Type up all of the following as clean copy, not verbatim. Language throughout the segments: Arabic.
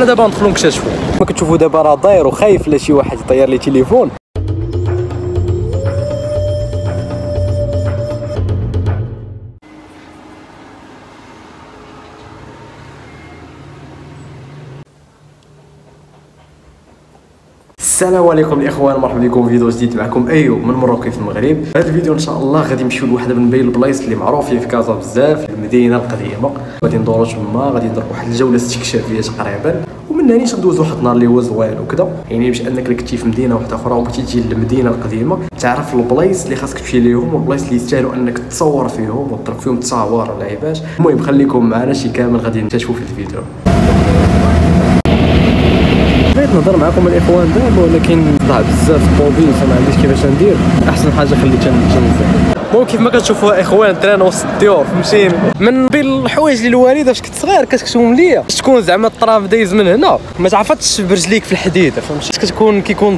حنا دابا ندخلوا نكتشفوا. كما كتشوفوا دابا راه داير وخايف لا شي واحد يطير لي تليفون. السلام عليكم الاخوان، مرحبا بكم في فيديو جديد. معكم ايوب من مروكي في المغرب. هذا الفيديو ان شاء الله غادي نمشيو لواحد من بين البلايص اللي معروفين في كازا بزاف، المدينه القديمه. غادي ندورو تما، غادي ندير واحد الجوله استكشافيه تقريبا، ومن هنا ندوزو واحد النهار اللي هو زوين وكذا، يعني باش انك كنتي في مدينه واحده اخرى وكنتي تجي للمدينه القديمه تعرف البلايص اللي خاصك تمشي ليهم والبلايص اللي يستاهلوا انك تصور فيهم وتضرب فيهم تصاور لعيبات. المهم خليكم معنا شي كامل غادي نكتشفوا في الفيديو. بغيت نهضر معكم الاخوان دابا ولكن ضاع بزاف الطوبيل فما عنديش كيفاش ندير. احسن حاجه خليتها نتنزل. المهم كيف ما كتشوفوا اخوان درنا وسط الديور فهمتيني. من بين الحوايج اللي الوالده فاش كنت صغير كتكتبهم ليا تكون زعما الطراف دايز من هنا ما تعرفتش برجليك في الحديده فهمتي، كتكون كيكون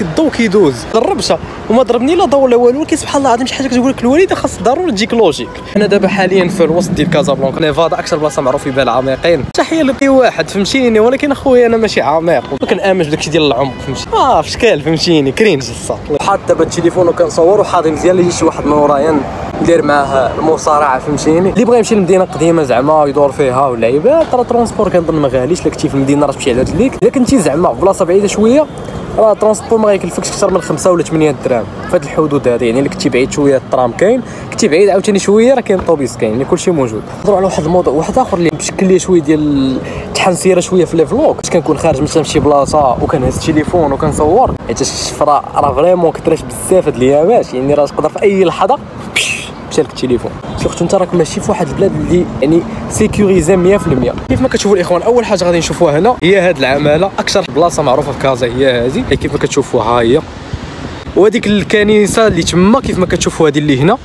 الضو كيدوز ضربتها وما ضربني لا ضو لا والو. كي سبحان الله العظيم شي حاجه كتقول لك الوالده خاص ضروري تجيك لوجيك. انا دابا حاليا في الوسط ديال كازابلانكا، نيفادا اكثر بلاصه معروفه بها العميقين تحيه لقي واحد فهمتيني، ولكن اخويا انا ماشي عميق وكنامنش بداكشي ديال العمق فهمتي، في شكال فهمتيني كرينج الصاط. حاط دابا التليفون وكنصور وحاضر مزيان اللي يجي شي واحد ورايا ندير معاه المصارعه فهمتيني. اللي بغى يمشي للمدينه القديمه زعما يدور فيها واللعيبات راه ترونسبور كنظن ما غاليش، لا كنتي في المدينه راه تمشي على رجليك، الا كنتي زعما في بلاصه بعيده شويه راه ترونسبور ما غيكلفكش اكثر من 5 ولا 8 دراهم في هاد الحدود هادي، يعني الا كنتي بعيد شويه الترام كاين، كنتي بعيد عاوتاني شويه راه كاين الطوبيس كاين، يعني كلشي موجود. نهضروا على واحد الموضوع واحد اخر اللي مشكل ليه شويه ديال التحنسيره شويه في لي فلوق، كنت كنكون خارج مثلا شي بلاصه وكنهز التليفون وكنصور حيت الشفره راه فريمون كثرات بزاف هاد الايامات، يعني راه تقدر في اي لحظه مشى لك التليفون. سيرتو انت راك ماشي في واحد البلاد اللي يعني سيكوريزي 100%. كيف ما كتشوفوا الاخوان اول حاجه غادي نشوفوها هنا هي هاد العماله، اكثر بلاصه معروفه في كازا هي هذه اللي كيف ما كتشوفوا ها هي، وهذيك الكنيسه اللي تما كيف ما كتشوفوا هذه اللي هنا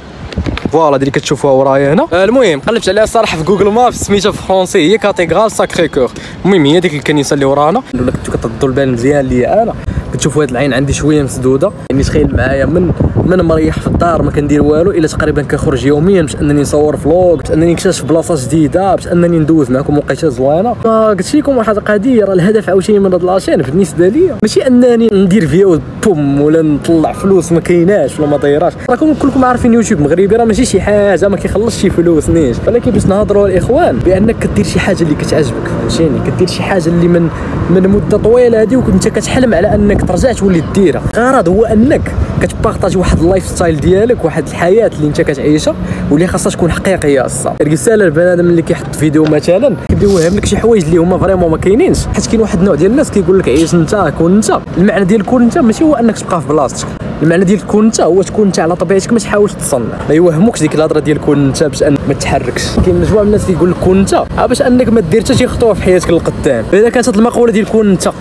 فوالا اللي كتشوفوها ورايا هنا. المهم قلبت عليها الصراحه في جوجل ماب سميتها في فرونسي هي كاتيغرال ساكري كور. المهم هي ديك الكنيسه اللي ورانا. الا كنتو كتضوا البال مزيان ليا انا كتشوفوا هاد العين عندي شويه مسدوده، يعني تخيل معايا من مريح في الدار ما كندير والو الى تقريبا كنخرج يوميا باش انني نصور فلوق، باش انني نكتشف بلاصه جديده، باش انني ندوز معكم وقيته زوينه. قلت لكم واحد القضيه راه الهدف عاوتاني من هاد لاشين بالنسبه ليا ماشي انني ندير فيو بوم ولا نطلع فلوس ما كايناش ولا ما دايراش. راكم كلكم عارفين يوتيوب مغربي راه ماشي شي حاجه ما كيخلصش شي فلوس نيش، ولكن باش نهضروا الاخوان بانك كدير شي حاجه اللي كتعجبك فهمتيني، كدير شي حاجه اللي من مده طويله هذه وكنت كتحلم على انك ترجع تولي ديرها. الغرض هو انك كتبارطاجي واحد اللايف ستايل ديالك، واحد الحياه اللي انت كتعيشها واللي خاصها تكون حقيقيه. الصراحه الرساله البنادم اللي كيحط فيديو مثلا كيوهم لك شي حوايج اللي هما فريمون ما كاينينش، حيت كاين واحد النوع ديال الناس كيقول لك عيش انت كون انت. المعنى ديال كون انت ماشي هو انك تبقى في بلاصتك، المعنى ديال كون انت هو تكون انت على طبيعتك ما تحاولش تصنع، ما يوهمكش ديك الهضره ديال كون انت باش ما تتحركش. كاين مجموعه من الناس اللي يقول لك كون انت باش انك ما دير حتى شي خطوه في حياتك للقدام، اذا كانت المقوله ديال كون انت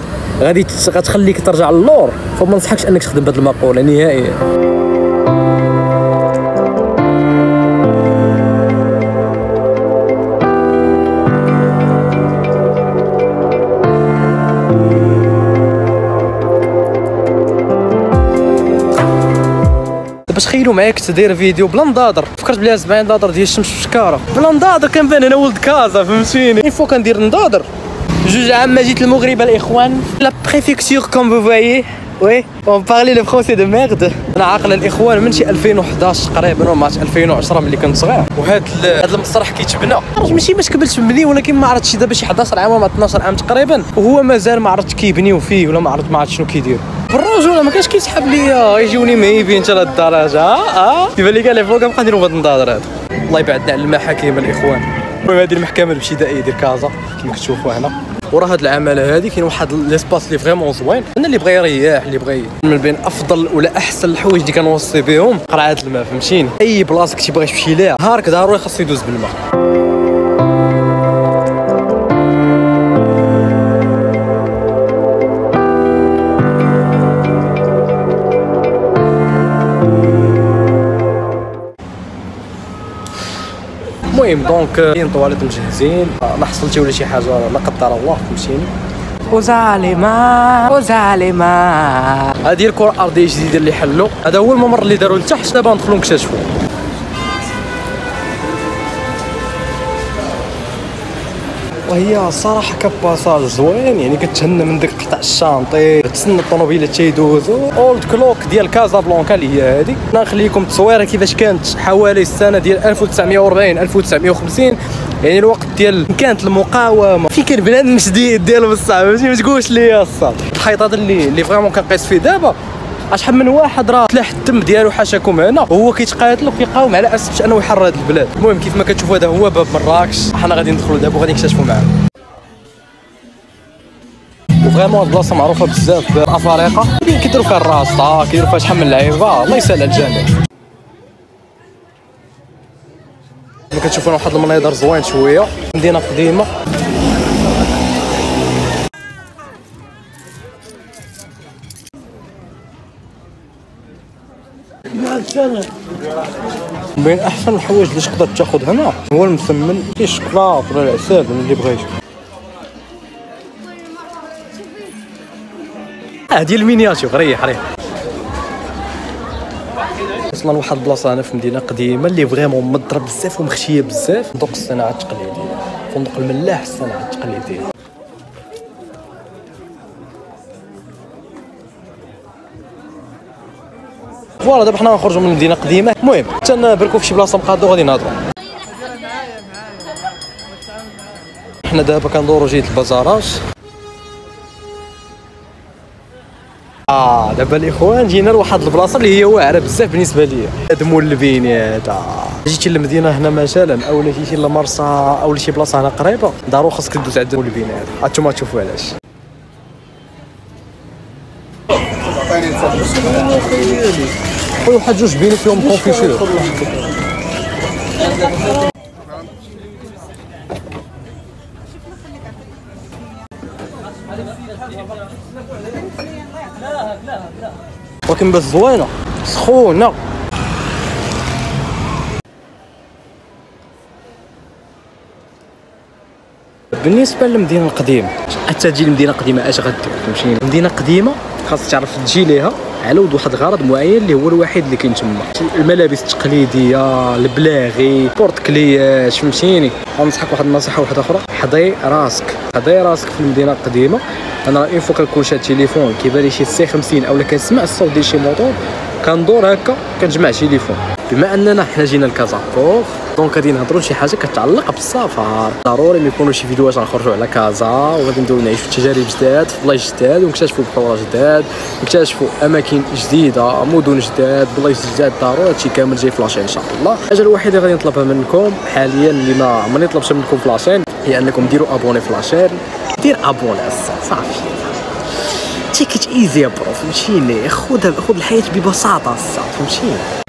غادي غتخليك ترجع للور فما ننصحكش انك تخدم بهذه المقوله نهائيا. باش تخيلوا معايا كنت داير فيديو بلا نضاضر، فكرت بلي 70 نضاضر ديال الشمس في شكاره بلا نضاضر كنبان انا ولد كازا فهمتيني. اين فوا كندير نضاضر جوج عام ما جيت المغرب الاخوان لا بريفيكتور كوم فو فوايي وي اون بارلي لو فرونسي دو ميرد. انا عاقل الاخوان من شي 2011 تقريبا ولا 2010 ملي كنت صغير، وهذا المسرح كيتبنى ماشي باش كبرت ملي، ولكن ما عرفتش دابا شي 11 عام ولا 12 عام تقريبا وهو مازال ما عرفت كيبنيو فيه ولا ما عرفت شنو كيدير. بالرجوله ما كانش كيسحب ليا يجوني مهيبين حتى لهاد الدرجه كيبان لي كاع لي فلوق كنبقى نديرهم بهاد النظارات. الله يبعدنا على المحاكم الاخوان. المهم هذه المحكمه الابتدائيه ديال كازا كما كتشوفوا هنا، وراه هاد العماله هادي كاين واحد ليسباس اللي فريمون زوين، انا اللي بغا يريح اللي بغا من بين افضل ولا احسن الحوايج اللي كنوصي بهم قرعه الماء فهمتيني. اي بلاصه كنتي باغي تمشي ليها هارك ضروري خاصو يدوز بالماء. المهم دونك كاين طواليت مجهزين، لا حصلتي ولا شي حاجه لا قدر الله فهمتيني. وزاليما هادي الكره الارضيه الجديده اللي حلوا، هذا هو الممر اللي داروا لتحت، دابا ندخلوا نكتشفوا. وهي صراحه كباساج زوين، يعني كتهنى من داك قطع الشانطي، تسنى الطوموبيلات تيدوزو. اولد كلوك ديال كازابلانكا اللي هي هذيك. نخليكم تصويره كيفاش كانت حوالي السنه ديال 1940 1950، يعني الوقت ديال كانت المقاومه. فكر بنادم جديد ديالو بصح، فهمتي؟ ما تقولش لي الصاد الحيطات اللي فريمون كنقيس فيه دابا، شحال من واحد راه تلاح الدم ديالو حاشاكم هنا وهو كيتقاتل وكيقاوم على اساس باش انه يحرر هاد البلاد. المهم كيف ما كتشوفوا هذا هو باب مراكش، حنا غادي ندخلوا دابا وغادي نكتشفوا معاه. وفريمون البلاصه معروفه بزاف في افريقيا، كيديروا فيها الراسطه، كيديروا فيها شحال من لعيبه، الله يسهل على الجميع. كتشوفوا واحد المناظر زوين شويه، مدينه قديمه. بين احسن الحوايج اللي تقدر تاخذ هنا هو المسمن، كاين الشكلاط ولا العسل اللي بغيتي. ديال المينياتور، ريح ريح. اصلا واحد البلاصه هنا في مدينه قديمه اللي فريمون مضره بزاف ومخشيه بزاف، فندق الصناعه التقليديه، فندق الملاح الصناعه التقليديه. فوالا دابا حنا غنخرجوا من مدينه قديمه. المهم حتى نبركوا في شي بلاصه مقاده وغادي نهضروا. حنا دابا كندوروا جهه البازارات. دابا الاخوان جينا لواحد البلاصه اللي هي واعره بزاف بالنسبه ليا، هذا مول البنيات. جيتي للمدينه هنا مثلا اولا جيتي لمرسى اولا شي بلاصه هنا قريبه، ضروري خاصك دوز عند مول البنيات. هانتوما تشوفوا علاش. كاين واحد جوج بينات فيهم كونفيسيور. ولكن بالزوينه سخونه. بالنسبه للمدينه القديمه، حتى تجي المدينه القديمه اش غدير؟ تمشي المدينه القديمه خاصك تعرف تجي ليها على ود واحد الغرض معين اللي هو الوحيد اللي كاين تما، الملابس التقليديه، البلاغي، بورتكليات، فهمتيني؟ غنصحك واحد النصيحه واحده اخرى، حضي راسك في المدينه القديمه. انا اون فوا كنكون شاد تيليفون كيبان لي شي 50 اولا كنسمع الصوت ديال شي موطور كندور هكا كنجمع تيليفون. بما اننا حنا جينا لكازابور دونك غادي نهضروا شي حاجه كتعلق بالسفر، ضروري ما يكونوا شي فيديوهات غنخرجوا على كازا وغادي ندويو نعيشوا تجارب جداد في بلايص جداد ونكتشفوا بحور جداد، نكتشفوا اماكن جديده، مدن جداد، بلايص جداد. ضروري هادشي كامل جاي فلاشين ان شاء الله. الحاجه الوحيده اللي غادي نطلبها منكم حاليا اللي ما عمرني طلبتها منكم فلاشين هي انكم ديروا ابوني فلاشين، دير ابوني صافي. تيكت ايزي يا برو، فهمتيني؟ خذ الحياه ببساطه، فهمتيني؟